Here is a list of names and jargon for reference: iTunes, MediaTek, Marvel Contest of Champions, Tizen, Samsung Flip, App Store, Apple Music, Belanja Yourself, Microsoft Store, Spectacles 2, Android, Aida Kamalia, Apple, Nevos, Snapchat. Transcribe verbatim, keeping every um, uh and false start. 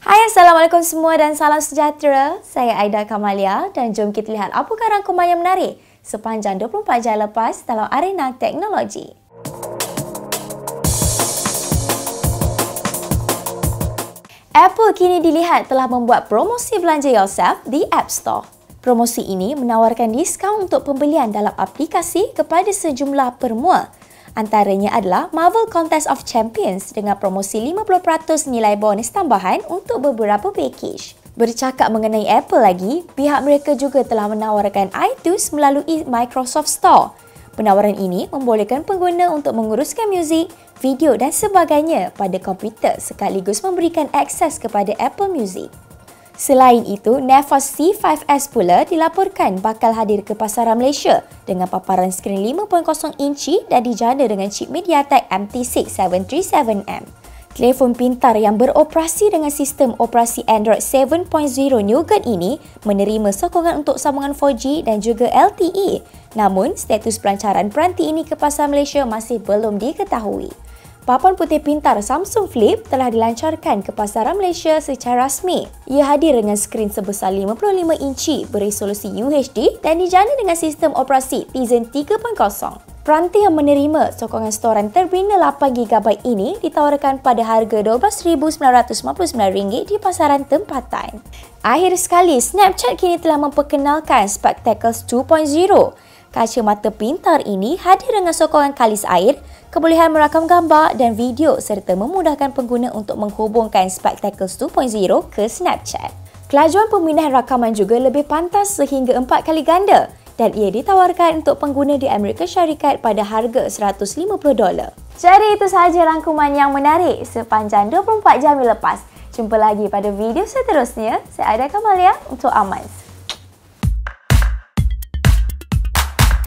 Hai, Assalamualaikum semua dan salam sejahtera. Saya Aida Kamalia dan jom kita lihat apakah rangkuman yang menarik sepanjang dua puluh empat jam lepas dalam arena teknologi. Apple kini dilihat telah membuat promosi belanja yourself di App Store. Promosi ini menawarkan diskaun untuk pembelian dalam aplikasi kepada sejumlah permua. Antaranya adalah Marvel Contest of Champions dengan promosi lima puluh peratus nilai bonus tambahan untuk beberapa package. Bercakap mengenai Apple lagi, pihak mereka juga telah menawarkan iTunes melalui Microsoft Store. Penawaran ini membolehkan pengguna untuk menguruskan muzik, video dan sebagainya pada komputer sekaligus memberikan akses kepada Apple Music. Selain itu, Nevos C five S pula dilaporkan bakal hadir ke pasaran Malaysia dengan paparan skrin lima perpuluhan kosong inci dan dijana dengan chip MediaTek M T enam tujuh tujuh tiga tujuh M. Telefon pintar yang beroperasi dengan sistem operasi Android tujuh titik kosong Nougat ini menerima sokongan untuk sambungan empat G dan juga L T E. Namun, status pelancaran peranti ini ke pasaran Malaysia masih belum diketahui. Papan putih pintar Samsung Flip telah dilancarkan ke pasaran Malaysia secara rasmi. Ia hadir dengan skrin sebesar lima puluh lima inci beresolusi U H D dan dijana dengan sistem operasi Tizen tiga titik kosong. Peranti yang menerima sokongan storan terbina lapan gigabyte ini ditawarkan pada harga dua belas ribu sembilan ratus lima puluh sembilan ringgit di pasaran tempatan. Akhir sekali, Snapchat kini telah memperkenalkan Spectacles dua titik kosong. Kacamata pintar ini hadir dengan sokongan kalis air, kebolehan merakam gambar dan video serta memudahkan pengguna untuk menghubungkan Spectacles dua titik kosong ke Snapchat. Kelajuan pemindahan rakaman juga lebih pantas sehingga empat kali ganda dan ia ditawarkan untuk pengguna di Amerika Syarikat pada harga seratus lima puluh dolar. Jadi itu sahaja rangkuman yang menarik sepanjang dua puluh empat jam lepas. Jumpa lagi pada video seterusnya. Saya Aida Kamalia untuk Amans.